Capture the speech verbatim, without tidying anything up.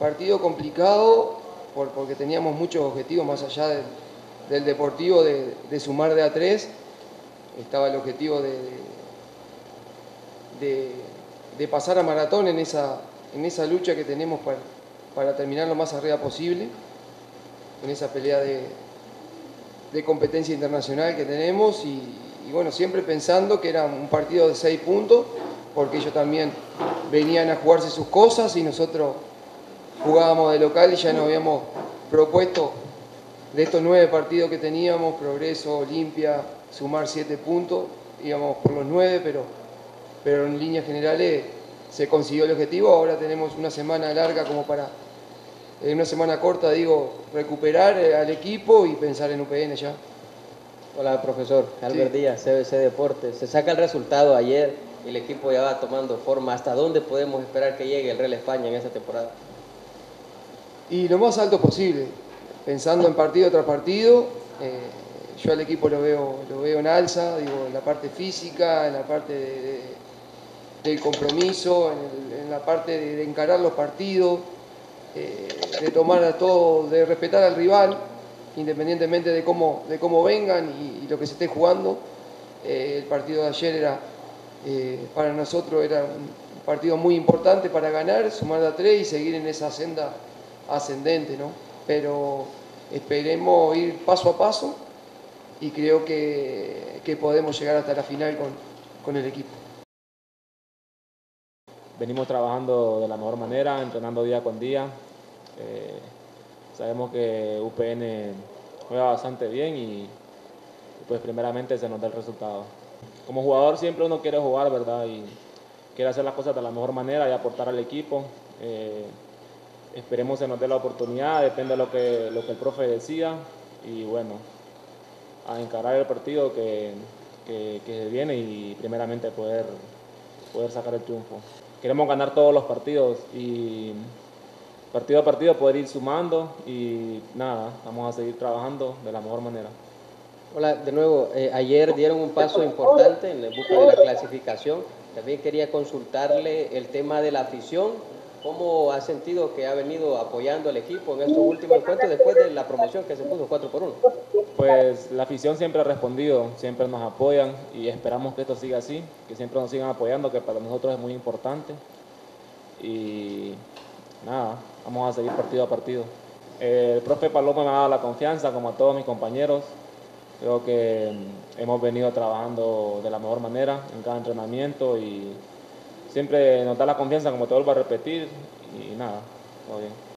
Partido complicado por, porque teníamos muchos objetivos más allá de, del deportivo de, de sumar de a tres. Estaba el objetivo de, de, de pasar a maratón en esa, en esa lucha que tenemos para, para terminar lo más arriba posible, en esa pelea de, de competencia internacional que tenemos y, y bueno, siempre pensando que era un partido de seis puntos porque ellos también venían a jugarse sus cosas y nosotros jugábamos de local y ya nos habíamos propuesto de estos nueve partidos que teníamos, Progreso, Olimpia, sumar siete puntos, íbamos por los nueve, pero, pero en líneas generales se consiguió el objetivo. Ahora tenemos una semana larga como para, en una semana corta digo, recuperar al equipo y pensar en U P N ya. Hola profesor, Albert Díaz, C B C Deportes. Se saca el resultado ayer y el equipo ya va tomando forma. ¿Hasta dónde podemos esperar que llegue el Real España en esta temporada? Y lo más alto posible, pensando en partido tras partido. Eh, Yo al equipo lo veo, lo veo en alza, digo, en la parte física, en la parte de, de, del compromiso, en, el, en la parte de, de encarar los partidos, eh, de tomar a todos, de respetar al rival, independientemente de cómo, de cómo vengan y, y lo que se esté jugando. Eh, el partido de ayer era, eh, para nosotros era un partido muy importante para ganar, sumar a tres y seguir en esa senda ascendente, ¿no? Pero esperemos ir paso a paso. Y creo que, que podemos llegar hasta la final con, con el equipo. Venimos trabajando de la mejor manera, entrenando día con día. Eh, sabemos que U P N juega bastante bien y pues primeramente se nos da el resultado. Como jugador siempre uno quiere jugar, ¿verdad? Y quiere hacer las cosas de la mejor manera y aportar al equipo. Eh, esperemos se nos dé la oportunidad, depende de lo que, lo que el profe decida y bueno, a encarar el partido que, que, que viene y primeramente poder, poder sacar el triunfo. Queremos ganar todos los partidos y partido a partido poder ir sumando y nada, vamos a seguir trabajando de la mejor manera. Hola, de nuevo, eh, ayer dieron un paso importante en busca de la clasificación. También quería consultarle el tema de la afición. ¿Cómo ha sentido que ha venido apoyando al equipo en estos últimos encuentros después de la promoción que se puso cuatro por uno? Pues la afición siempre ha respondido, siempre nos apoyan y esperamos que esto siga así, que siempre nos sigan apoyando, que para nosotros es muy importante. Y nada, vamos a seguir partido a partido. El profe Paloma me ha dado la confianza, como a todos mis compañeros. Creo que hemos venido trabajando de la mejor manera en cada entrenamiento y siempre nos da la confianza, como te vuelvo a repetir, y nada, todo bien.